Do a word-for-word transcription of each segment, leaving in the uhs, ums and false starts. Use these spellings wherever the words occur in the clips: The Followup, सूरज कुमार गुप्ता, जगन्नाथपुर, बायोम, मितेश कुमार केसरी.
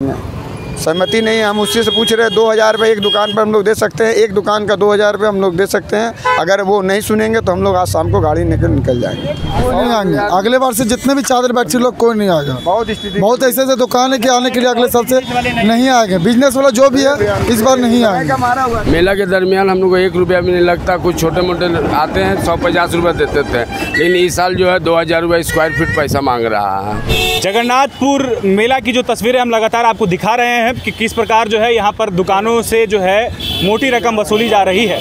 सहमति नहीं है, हम उसी से पूछ रहे हैं। दो हज़ार रुपये एक दुकान पर हम लोग दे सकते हैं, एक दुकान का दो हज़ार रुपये हम लोग दे सकते हैं। अगर वो नहीं सुनेंगे तो हम लोग आज शाम को गाड़ी निकल निकल जाएंगे, नहीं आएंगे। अगले बार से जितने भी चादर बैठे लोग कोई नहीं आएगा। बहुत स्थिति बहुत ऐसे ऐसे दुकान है कि आने के लिए अगले साल से नहीं आएंगे। बिजनेस वाला जो भी है इस बार नहीं आएगा। मेला के दरमियान हम लोग को एक रुपया भी नहीं लगता। कुछ छोटे मोटे आते हैं सौ पचास रुपये देते थे, लेकिन इस साल जो है दो हज़ार रुपये स्क्वायर फीट पैसा मांग रहा है। जगन्नाथपुर मेला की जो तस्वीरें हम लगातार आपको दिखा रहे हैं कि किस प्रकार जो है यहाँ पर दुकानों से जो है मोटी रकम वसूली जा रही है।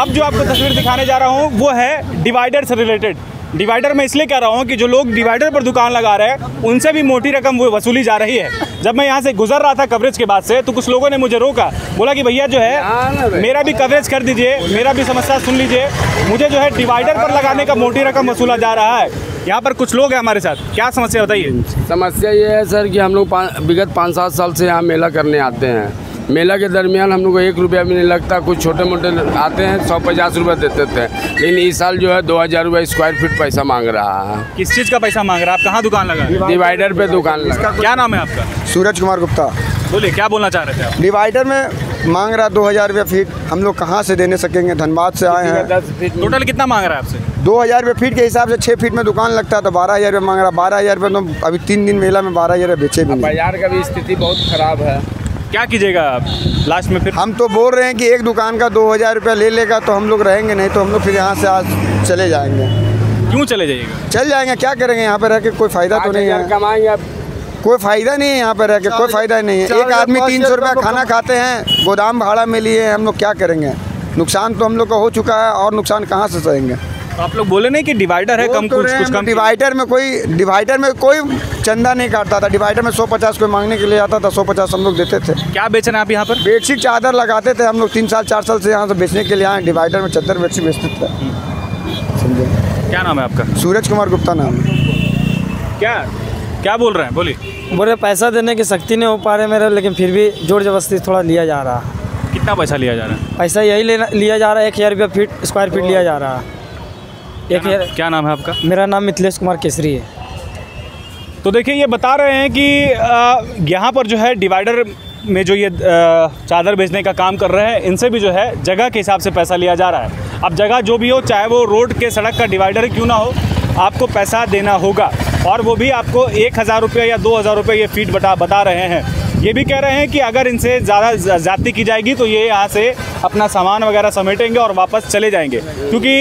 अब जो आपको तस्वीर दिखाने जा रहा हूँ वो है डिवाइडर से रिलेटेड। डिवाइडर में इसलिए कह रहा हूँ कि जो लोग डिवाइडर पर दुकान लगा रहे हैं उनसे भी मोटी रकम वो वसूली जा रही है। जब मैं यहाँ से गुजर रहा था कवरेज के बाद से तो कुछ लोगों ने मुझे रोका, बोला कि भैया जो है मेरा भी कवरेज कर दीजिए, मेरा भी समस्या सुन लीजिए, मुझे जो है डिवाइडर पर लगाने का मोटी रकम वसूला जा रहा है। यहाँ पर कुछ लोग हैं हमारे साथ, क्या समस्या बताइए? समस्या ये है सर कि हम लोग विगत पाँच सात साल से यहाँ मेला करने आते हैं। मेला के दरमियान हम लोग को एक रुपया भी नहीं लगता। कुछ छोटे मोटे आते हैं सौ पचास रुपये देते थे, लेकिन इस साल जो है दो हज़ार रुपये स्क्वायर फीट पैसा मांग रहा है। किस चीज़ का पैसा मांग रहा है? आप कहाँ दुकान लगा? डिवाइडर पर दुकान लगा। क्या नाम है आपका? सूरज कुमार गुप्ता। बोलिए, क्या बोलना चाह रहे थे आप? डिवाइडर में मांग रहा दो हज़ार रुपये फीट, हम लोग कहाँ से देने सकेंगे? धनबाद से आए हैं। टोटल कितना मांग रहा है आपसे? दो हज़ार रुपये फीट के हिसाब से छः फीट में दुकान लगता है तो बारह हज़ार रुपये मांग रहा। बारह हज़ार रुपये तो अभी तीन दिन मेला में बारह हज़ार रुपये बेचे भी। बाजार का भी स्थिति बहुत ख़राब है, क्या कीजिएगा आप लास्ट में? फिर हम तो बोल रहे हैं कि एक दुकान का दो हज़ार रुपये ले लेगा तो हम लोग रहेंगे, नहीं तो हम लोग फिर यहाँ से आज चले जाएँगे। क्यों चले जाइएगा? चल जाएँगे, क्या करेंगे? यहाँ पर रह के कोई फ़ायदा तो नहीं है, कमाएँगे आप? कोई फ़ायदा नहीं है, यहाँ पर रह के कोई फ़ायदा नहीं है। एक आदमी तीन सौ रुपया खाना खाते हैं, गोदाम भाड़ा में लिए हैं, हम लोग क्या करेंगे? नुकसान तो हम लोग का हो चुका है और नुकसान कहाँ से सहेंगे? तो आप लोग बोले नहीं कि डिवाइडर है कम, कुछ कुछ कम। डिवाइडर में कोई डिवाइडर में कोई चंदा नहीं काटता था। डिवाइडर में सौ पचास कोई मांगने के लिए आता था, सौ पचास हम लोग देते थे। क्या बेचना आप यहाँ पर? बेडशीट चादर लगाते थे हम लोग, तीन साल चार साल से यहाँ से बेचने के लिए आए। डिवाइडर में चादर बेडशीट बेचते थे। समझे? क्या नाम है आपका? सूरज कुमार गुप्ता नाम है। क्या क्या बोल रहे हैं? बोलिए। बोले पैसा देने की शक्ति नहीं हो पा रहे मेरे, लेकिन फिर भी जोर जबरदस्ती थोड़ा लिया जा रहा है। कितना पैसा लिया जा रहा है? पैसा यही लेना लिया जा रहा है, एक हज़ार रुपया फीट स्क्वायर फीट लिया जा रहा है। एक हज़ार। क्या नाम है आपका? मेरा नाम मितेश कुमार केसरी है। तो देखिए ये बता रहे हैं कि यहाँ पर जो है डिवाइडर में जो ये चादर बेचने का काम कर रहे हैं इनसे भी जो है जगह के हिसाब से पैसा लिया जा रहा है। अब जगह जो भी हो, चाहे वो रोड के सड़क का डिवाइडर क्यों ना हो, आपको पैसा देना होगा और वो भी आपको एक हज़ार रुपये या दो हज़ार रुपये ये फीट बता बता रहे हैं। ये भी कह रहे हैं कि अगर इनसे ज़्यादा ज़्यादती की जाएगी तो ये यहाँ से अपना सामान वगैरह समेटेंगे और वापस चले जाएंगे, क्योंकि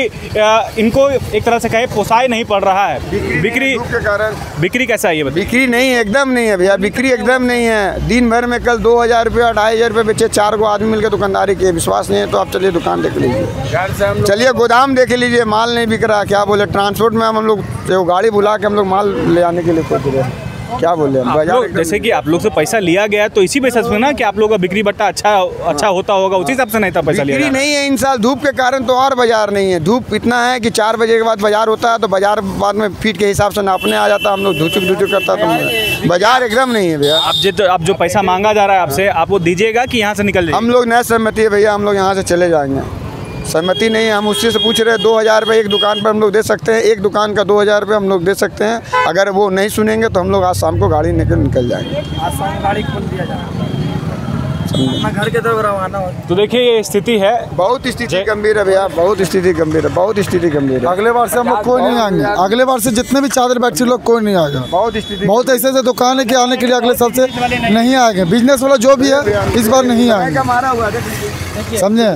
इनको एक तरह से कहे पोसाई नहीं पड़ रहा है बिक्री के कारण। बिक्री कैसा है ये बताइए? बिक्री नहीं, एकदम नहीं है भैया, बिक्री एकदम नहीं है। दिन भर में कल दो हज़ार रुपये ढाई हज़ार रुपये बेचे, चार गो आदमी मिलकर दुकानदारी किए। विश्वास नहीं है तो आप चलिए दुकान देख लीजिए, चलिए गोदाम देख लीजिए, माल नहीं बिक रहा। क्या बोले? ट्रांसपोर्ट में हम लोग गाड़ी बुला के हम लोग माल ले आने के लिए सोच रहे हैं। क्या बोले हम बाजार? जैसे कि आप लोग से पैसा लिया गया है तो इसी बेसिस पे ना कि आप लोगों का बिक्री बट्टा अच्छा अच्छा होता होगा, उसी हिसाब से नहीं था पैसा लिया। बिक्री नहीं है इन साल धूप के कारण, तो और बाजार नहीं है। धूप इतना है कि चार बजे के बाद बाजार होता है, तो बाजार बाद में फीट के हिसाब से नापने आ जाता है, हम लोग धूचुक धूचुक करता था। बाजार एकदम नहीं है भैया। आप आप जो पैसा मांगा जा रहा है आपसे, आप वो दीजिएगा कि यहाँ से निकल? हम लोग न सहमति है भैया, हम लोग यहाँ से चले जाएँगे। सहमति नहीं है, हम उसी से पूछ रहे हैं। दो हज़ार रुपये एक दुकान पर हम लोग दे सकते हैं, एक दुकान का दो हज़ार रुपये हम लोग दे सकते हैं। अगर वो नहीं सुनेंगे तो हम लोग आज शाम को गाड़ी निकल निकल जाएंगे। आज शाम गाड़ी खोल दिया जाएगा, घर के तरफ रवाना हो। तो देखिए ये स्थिति है, बहुत स्थिति गंभीर है भैया, बहुत स्थिति गंभीर है, बहुत स्थिति गंभीर है। अगले बार से हम लोग कोई नहीं आएंगे। अगले बार से जितने भी चादर बैठे लोग कोई नहीं आएगा। बहुत स्थिति बहुत ऐसे ऐसे दुकान है कि आने के लिए अगले साल से नहीं आएंगे। बिजनेस वाला जो भी है इस बार नहीं आएंगे, समझे?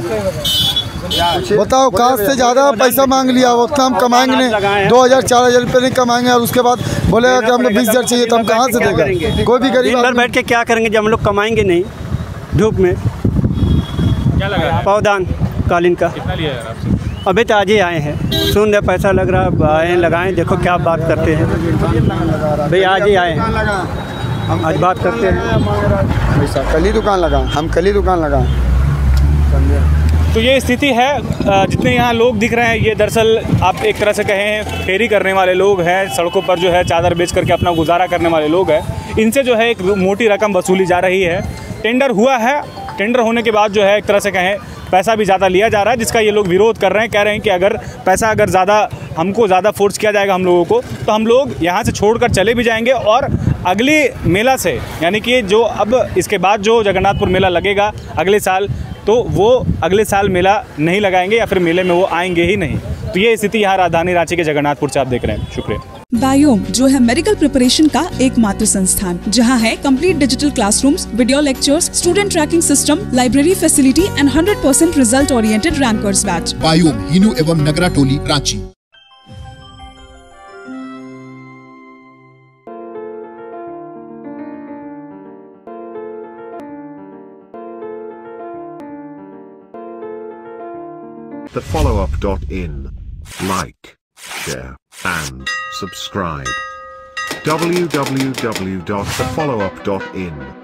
बताओ, काश से ज़्यादा पैसा मांग लिया वक्त हम कमाएंगे नहीं, दो हज़ार चार हज़ार रुपये नहीं कमाएंगे और उसके बाद बोलेगा कि हमने बीस हज़ार चाहिए, तो हम कहाँ से देंगे? कोई भी गरीब घर बैठ के क्या करेंगे जब हम लोग कमाएंगे नहीं? धूप में क्या लगा? पौधान कालीन का अभी तो आज ही आए हैं, सुन रहे पैसा लग रहा है, आए लगाएँ, देखो क्या बात करते हैं भाई, आज ही आए हैं, आज बात करते हैं। कल ही दुकान लगाएँ, हम कल ही दुकान लगाएँ। तो ये स्थिति है, जितने यहाँ लोग दिख रहे हैं ये दरअसल आप एक तरह से कहें फेरी करने वाले लोग हैं, सड़कों पर जो है चादर बेच करके अपना गुजारा करने वाले लोग हैं। इनसे जो है एक मोटी रकम वसूली जा रही है। टेंडर हुआ है, टेंडर होने के बाद जो है एक तरह से कहें पैसा भी ज़्यादा लिया जा रहा है, जिसका ये लोग विरोध कर रहे हैं। कह रहे हैं कि अगर पैसा अगर ज़्यादा हमको ज़्यादा फोर्स किया जाएगा हम लोगों को, तो हम लोग यहाँ से छोड़ कर चले भी जाएंगे और अगली मेला से, यानी कि जो अब इसके बाद जो जगन्नाथपुर मेला लगेगा अगले साल, तो वो अगले साल मेला नहीं लगाएंगे या फिर मेले में वो आएंगे ही नहीं। तो ये स्थिति यहाँ राजधानी रांची के जगन्नाथपुर से आप देख रहे हैं। शुक्रिया। बायोम जो है मेडिकल प्रिपरेशन का एकमात्र संस्थान, जहां है complete digital classrooms, video lectures, student tracking system, library facility and hundred percent result oriented rankers batch. बायोम हिनू एवं नगरा टोली Ranchi. The Follow Up dot in. Like, share and subscribe. w w w dot the follow up dot in